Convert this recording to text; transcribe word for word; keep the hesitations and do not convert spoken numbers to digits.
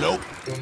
Nope.